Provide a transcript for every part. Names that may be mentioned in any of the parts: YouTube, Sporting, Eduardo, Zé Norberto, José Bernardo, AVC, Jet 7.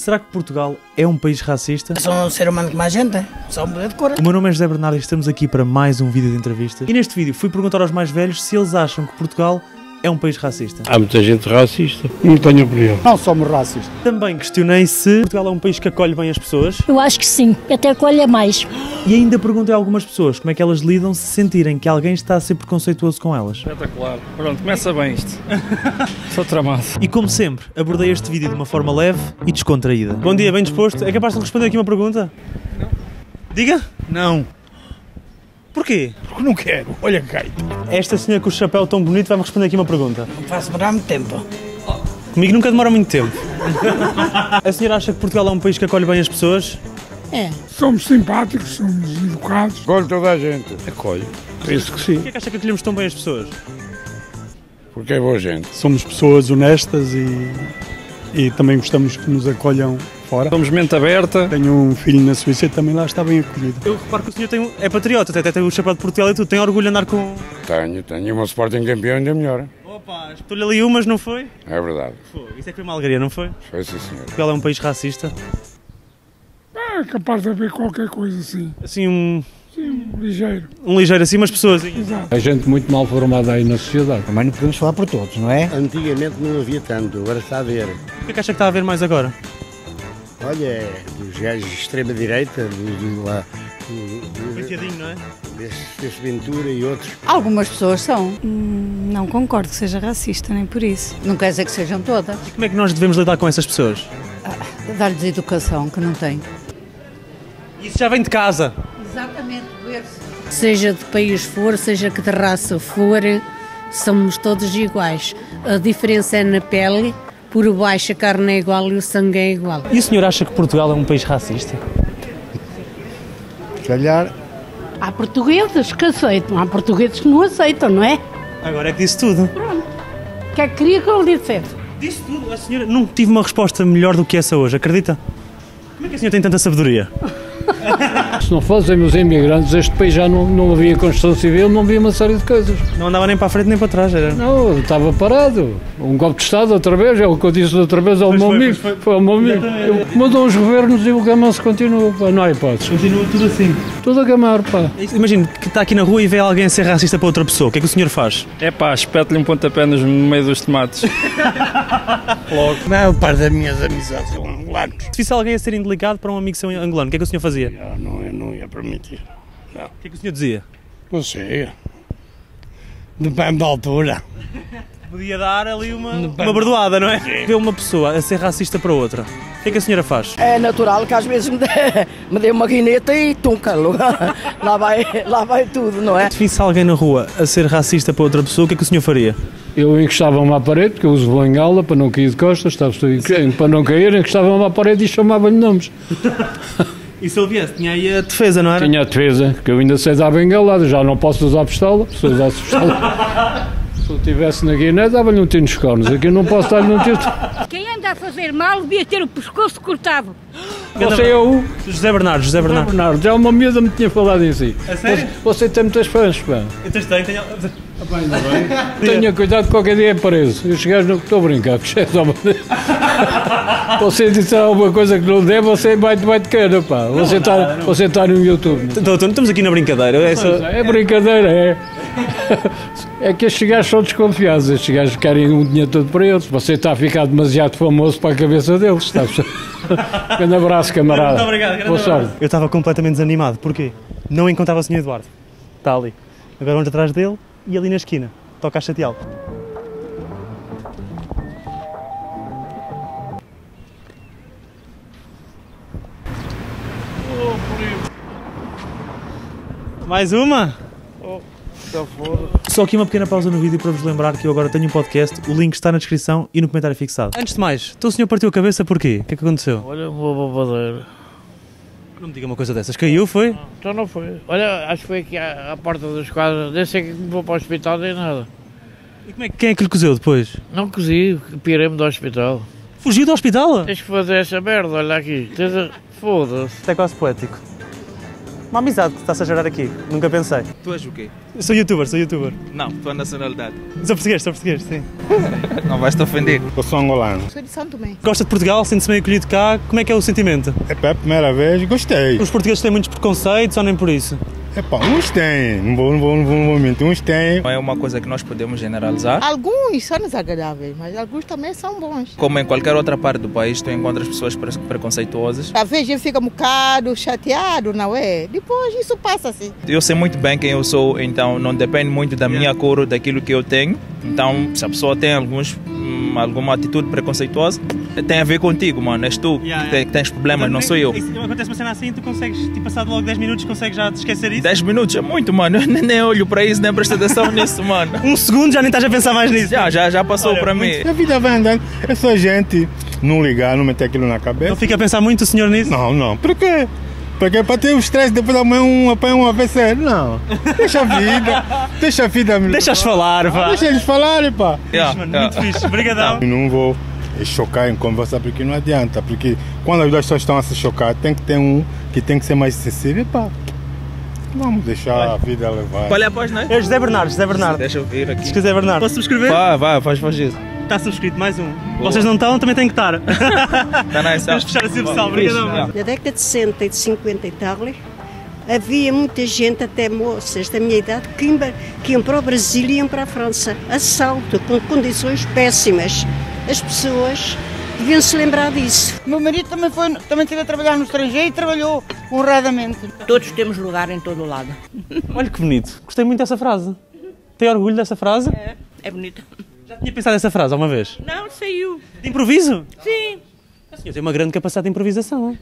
Será que Portugal é um país racista? Sou um ser humano como a gente, sou um mulher de cor. O meu nome é José Bernardo e estamos aqui para mais um vídeo de entrevista. E neste vídeo fui perguntar aos mais velhos se eles acham que Portugal é um país racista. Há muita gente racista. Não tenho opinião. Não somos racistas. Também questionei se Portugal é um país que acolhe bem as pessoas. Eu acho que sim, até acolhe mais. E ainda perguntei a algumas pessoas como é que elas lidam se sentirem que alguém está a ser preconceituoso com elas. Espetacular. Pronto, começa bem isto. Sou tramado. E como sempre, abordei este vídeo de uma forma leve e descontraída. Bom dia, bem disposto. É capaz de responder aqui uma pergunta? Não. Diga? Não. Porquê? Porque não quero. Olha que gaita. Esta senhora com o chapéu tão bonito vai-me responder aqui uma pergunta. Não faz demorar muito tempo. Comigo nunca demora muito tempo. A senhora acha que Portugal é um país que acolhe bem as pessoas? É. Somos simpáticos, somos educados. Acolhe toda a gente. Acolhe. Penso que sim. Porquê é que acha que acolhemos tão bem as pessoas? Porque é boa gente. Somos pessoas honestas e também gostamos que nos acolham. Estamos mente aberta. Tenho um filho na Suíça e também lá está bem acolhido. Eu reparo que o senhor é patriota, até tem o chapéu de Portugal e tudo. Tem orgulho de andar com... Tenho. Uma Sporting campeão ainda melhor. Opa, estou-lhe ali umas, não foi? É verdade. Pô, isso é que foi uma alegria, não foi? Foi sim, senhor. Portugal é um país racista? É capaz de haver qualquer coisa assim. Assim um... Sim, ligeiro. Um ligeiro assim, mas pessoas... Exato. Há gente muito mal formada aí na sociedade. Também não podemos falar por todos, não é? Antigamente não havia tanto, agora está a haver. O que é que acha que está a haver mais agora? Olha, dos gajos de extrema-direita, lá... Coitadinho, não é? Desse Ventura e outros. Algumas pessoas são. Não concordo que seja racista, nem por isso. Não quer dizer que sejam todas. E como é que nós devemos lidar com essas pessoas? Dar-lhes educação, que não têm. Isso já vem de casa. Exatamente, ver-se. Seja de país for, seja que de raça for, somos todos iguais. A diferença é na pele. Por baixo a carne é igual e o sangue é igual. E o senhor acha que Portugal é um país racista? Se calhar... Há portugueses que aceitam, há portugueses que não aceitam, não é? Agora é que disse tudo. Pronto. O que é que queria que eu lhe dissesse? Disse tudo. A senhora não tive uma resposta melhor do que essa hoje, acredita? Como é que a senhora tem tanta sabedoria? Se não fossem os imigrantes, este país já não havia construção civil, não havia uma série de coisas. Não andava nem para a frente nem para trás, era? Não, estava parado. Um golpe de Estado outra vez, é o que eu disse outra vez ao meu amigo. Foi ao meu amigo. Mudam os governos e o gamão se continua, pá. Não há hipóteses. Continua tudo assim? Tudo a gamar, pá. Imagina que está aqui na rua e vê alguém ser racista para outra pessoa. O que é que o senhor faz? É pá, espeto-lhe um pontapé no meio dos tomates. Logo. Não, parte das minhas amizades são angolanos. Se visse alguém a ser indelicado para um amigo seu angolano, o que é que o senhor fazia? Não ia permitir, não. O que é que o senhor dizia? Não sei, depende da altura. Podia dar ali uma bordoada, não é? Sim. Vê uma pessoa a ser racista para outra, o que é que a senhora faz? É natural que às vezes me dê uma guineta e tunca, lá vai tudo, não é? Se visse alguém na rua a ser racista para outra pessoa, o que é que o senhor faria? Eu encostava-me à parede, porque eu uso bengala para não cair de costas, para não cair, encostava-me à parede e chamava-lhe nomes. E se ele viesse, tinha aí a defesa, não era? Tinha a defesa, que eu ainda sei dar bengalada, já não posso usar a pistola, se eu usasse pistola, se eu estivesse na Guiné, dava-lhe um tiro nos cornos, aqui eu não posso dar-lhe um tiro. Quem anda a fazer mal devia ter o pescoço cortado. Você é o... José Bernardo, já uma miúda me tinha falado em si. A sério? Você tem muitas fãs, pá. Eu tenho... Ainda bem. Tenha cuidado, qualquer dia é preso. Os gajos não... Estou a brincar, que é só... Você disser alguma coisa que não der, você vai de cara, pá. Você está no YouTube. Doutor, não estamos aqui na brincadeira. É brincadeira, é. É que estes gajos são desconfiados. Estes gajos querem um dinheiro todo para eles. Você está a ficar demasiado famoso para a cabeça deles, está a... Grande abraço, camarada. Muito obrigado, grande abraço. Eu estava completamente desanimado. Porquê? Não encontrava o Sr. Eduardo. Está ali. Agora vamos atrás dele e ali na esquina. Toca a chateá-lo. Mais uma? Oh, só aqui uma pequena pausa no vídeo para vos lembrar que eu agora tenho um podcast, o link está na descrição e no comentário fixado. Antes de mais, então o senhor partiu a cabeça porquê? O que é que aconteceu? Olha, uma babadeira. Não me diga uma coisa dessas, caiu, foi? Então não foi. Olha, acho que foi aqui à porta dos quadros, nem sei que me vou para o hospital nem nada. E como é que... quem é que lhe cozeu depois? Não cozi, pirei-me do hospital. Fugiu do hospital? Tens que fazer essa merda, olha aqui. Foda-se. Isto é quase poético. uma amizade que está-se a gerar aqui, nunca pensei. Tu és o quê? Eu sou youtuber, Não, tua nacionalidade. Sou português, sim. Não vais te ofender. Eu sou angolano. Sou de São Tomé. Gosta de Portugal, sente-se bem acolhido cá, como é que é o sentimento? É a primeira vez, gostei. Os portugueses têm muitos preconceitos ou nem por isso? Epá, uns têm, não vou mentir, uns têm. É uma coisa que nós podemos generalizar. Alguns são desagradáveis, mas alguns também são bons. Como em qualquer outra parte do país, tu encontras pessoas preconceituosas. Às vezes a gente fica um bocado chateado, não é? Depois isso passa assim. Eu sei muito bem quem eu sou, então não depende muito da minha cor ou daquilo que eu tenho. Então, se a pessoa tem alguma atitude preconceituosa, tem a ver contigo, mano, és tu que tens problemas, então, não sou eu. Isso, acontece uma cena assim, tu consegues, passado logo 10 minutos, consegues já te esquecer isso? 10 minutos é muito, mano, eu nem olho para isso, nem presto atenção nisso, mano. Um segundo já nem estás a pensar mais nisso. Já passou para mim. A vida vai andando, é só gente não ligar, não meter aquilo na cabeça. Não fica a pensar muito o senhor nisso? Não, por quê? Porque é para ter o estresse, depois da manhã apanha um AVC. Não, deixa a vida. Deixa-os falar, pá. Deixa eles falarem, pá. Muito fixe, obrigadão. Não vou chocar em conversar, porque não adianta. Porque quando as duas pessoas estão a se chocar, tem que ter um que tem que ser mais acessível, pá. Vamos deixar a vida levar. Qual é a página? É o José Bernardo, Deixa eu vir aqui. José Bernardo. Posso subscrever? Vai, faz isso. Está subscrito, mais um. Boa. Vocês não estão, também têm que estar. Vamos fechar assim, pessoal. Obrigado. Na década de 60 e de 50 e tal, havia muita gente, até moças da minha idade, que iam para o Brasil e iam para a França. Assalto, com condições péssimas. As pessoas deviam se lembrar disso. Meu marido também esteve a trabalhar no estrangeiro e trabalhou honradamente. Todos temos lugar em todo o lado. Olha que bonito. Gostei muito dessa frase. Tem orgulho dessa frase? É bonita. Já tinha pensado essa frase alguma vez? Não, saiu. De improviso? Sim. A senhora tem uma grande capacidade de improvisação.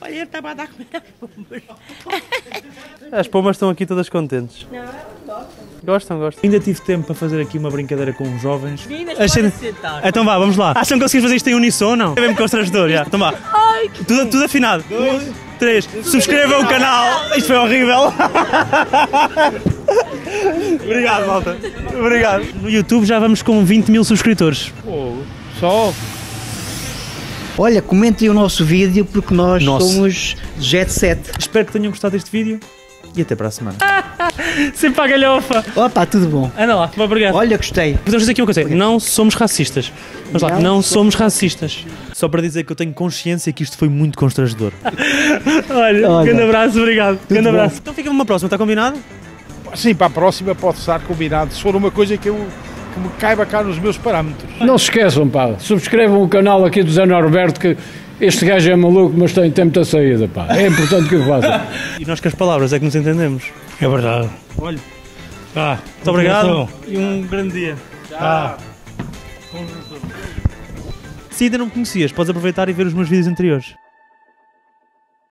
Olha, eu estava a dar com pombas. As pombas estão aqui todas contentes. Não, gostam. Ainda tive tempo para fazer aqui uma brincadeira com os jovens. Então vá, vamos lá. Acham que conseguimos fazer isto em unissono? É mesmo constrangedor, já. Então vá. Ai, tudo afinado. 1, 2, 3. Subscrevam o canal. Isto foi horrível. Obrigado, malta. Obrigado. No YouTube já vamos com 20 mil subscritores. Pô, só? Olha, comentem o nosso vídeo porque nós somos Jet 7. Espero que tenham gostado deste vídeo e até para a semana. Sempre à galhofa. Opa, tudo bom. Anda lá, obrigado. Olha, gostei. Podemos dizer aqui uma coisa, não somos racistas. Vamos lá, não somos racistas. Só para dizer que eu tenho consciência que isto foi muito constrangedor. Olha, um grande abraço, obrigado. Grande abraço. Bom. Então fica numa próxima, está combinado? Sim, para a próxima pode estar combinado, se for uma coisa que me caiba cá nos meus parâmetros. Não se esqueçam, pá, subscrevam o canal aqui do Zé Norberto, que este gajo é maluco, mas tem muita saída, pá. É importante que o façam. E nós com as palavras é que nos entendemos. É verdade. Olha, muito obrigado e um grande dia. Tchau. Se ainda não me conhecias, podes aproveitar e ver os meus vídeos anteriores.